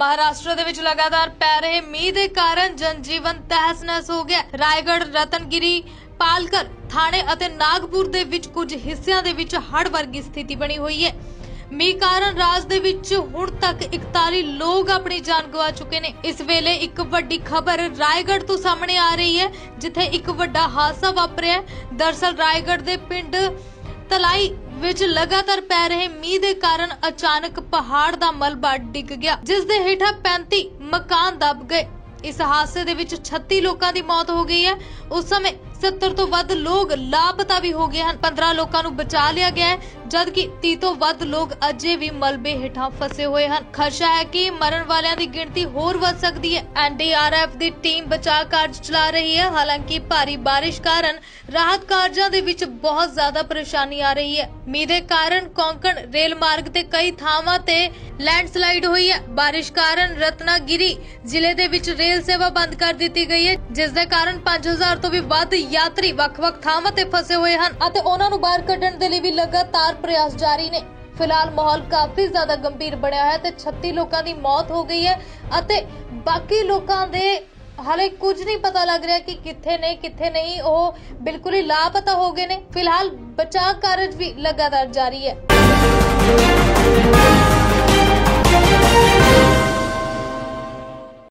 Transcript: महाराष्ट्र दे विच लगातार पै रहे मींह दे कारण जनजीवन तहस नहस हो गया। रायगढ़, रत्नागिरी, पालकर, थाने अते नागपुर दे विच कुछ हिस्सियां दे विच हड़ वर्गी स्थिति बनी हुई है। ਮੀਂਹ ਕਾਰਨ ਰਾਜ ਦੇ ਵਿੱਚ ਹੁਣ ਤੱਕ 41 ਲੋਕ ਆਪਣੀ ਜਾਨ ਗਵਾ ਚੁੱਕੇ ਨੇ। ਇਸ ਵੇਲੇ ਇੱਕ ਵੱਡੀ ਖਬਰ ਰਾਏਗੜ੍ਹ ਤੋਂ ਸਾਹਮਣੇ ਆ ਰਹੀ ਹੈ, ਜਿੱਥੇ ਇੱਕ ਵੱਡਾ ਹਾਦਸਾ ਵਾਪਰਿਆ। ਦਰਸਲ ਰਾਏਗੜ੍ਹ ਦੇ ਪਿੰਡ ਤਲਾਈ ਵਿੱਚ ਲਗਾਤਾਰ ਪੈ ਰਹੇ ਮੀਂਹ ਦੇ ਕਾਰਨ ਅਚਾਨਕ ਪਹਾੜ ਦਾ ਮਲਬਾ ਡਿੱਗ ਗਿਆ, ਜਿਸ ਦੇ ਹੇਠਾਂ 35 ਮਕਾਨ ਦੱਬ ਗਏ। इस हादसे दे विच 36 लोगों की मौत हो गई है। उस समय 70 तो वध लोग लापता भी हो गए हैं। 15 लोगों को बचा लिया गया है, जबकि 30 तो वध लोग अजे भी मलबे हेठा फसे हुए हैं। खदशा है कि मरण वालों की गिनती होर वध सकती है। NDRF की टीम बचाव कार्य चला रही है। हालांकि भारी बारिश कारण राहत कार्यों के विच बहुत ज्यादा परेशानी आ रही है। मींह के कारण कोंकण रेल मार्ग ते कई थावां ते लैंडस्लाइड हुई है। बारिश कारण रत्नागिरी जिले के विच रेल सेवा बंद कर दी गई है, जिस दे कारण 5000 तो भी वध यात्री वख-वख थावां ते फसे हुए हैं अते उन्हां नूं बाहर कड्ढण दे लई भी लगातार प्रयास जारी ने। फिलहाल माहौल काफी ज्यादा गंभीर बनिया है ते 36 लोकां दी मौत हो गई है अते बाकी लोकां दे हाले कुछ नहीं पता लग रहा कि किथे ने किथे नहीं, ओह बिल्कुल ही लापता हो गए ने। फिलहाल बचाव कार्य भी लगातार जारी है।